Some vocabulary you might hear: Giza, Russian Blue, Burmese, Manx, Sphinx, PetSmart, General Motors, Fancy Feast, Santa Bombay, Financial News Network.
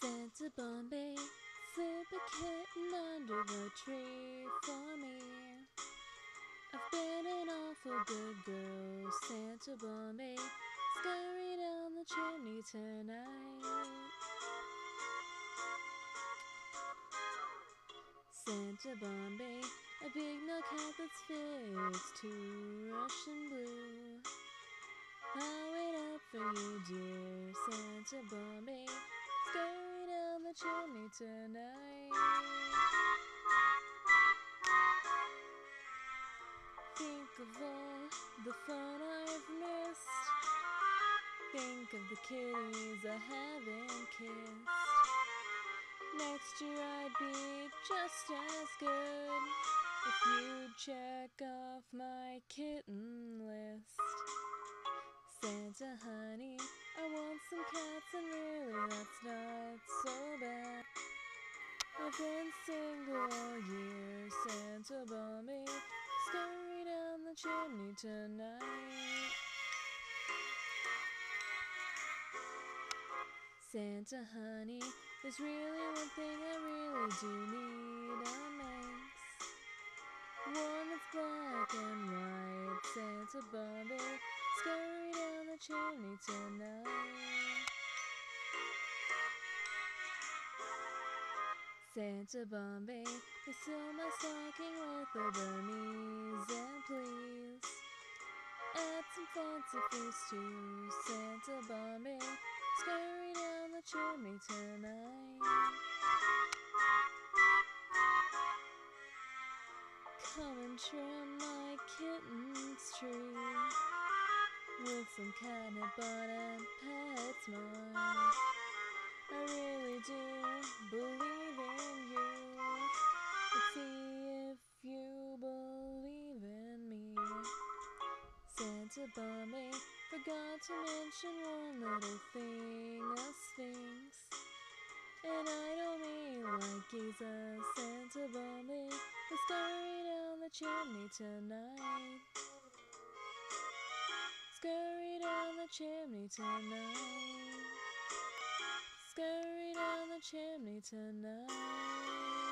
Santa Bombay, slip a kitten under the tree for me. I've been an awful good girl, Santa Bombay, scurry down the chimney tonight. Santa Bombay, a big milk hat that's fixed to Russian blue. I'll wait up for you, dear Santa Bombay, scurry down the chimney tonight. Think of all the fun I've missed. Think of the kitties I haven't kissed. Next year I'd be just as good if you'd check off my kitten list. Santa honey, I want some cats, and really that's not so bad. I've been single all year, Santa Bombay, scurry down the chimney tonight. Santa honey, there's really one thing I really do need, a Manx. One that's black and white, Santa Bombay, scurry down the chimney tonight. Santa Bombay, please fill my stocking with a Burmese, and please add some fancy feast to Santa Bombay, scurry down the chimney tonight. Come and trim my kitten's tree with some catnip on a PetSmart. I really do believe in you. Let's see if you believe in me. Santa Bombay, forgot to mention one little thing, a Sphinx. And I don't mean like Giza, Santa Bombay, let's scurry down the chimney tonight. Scurry down the chimney tonight. Scurry down the chimney tonight.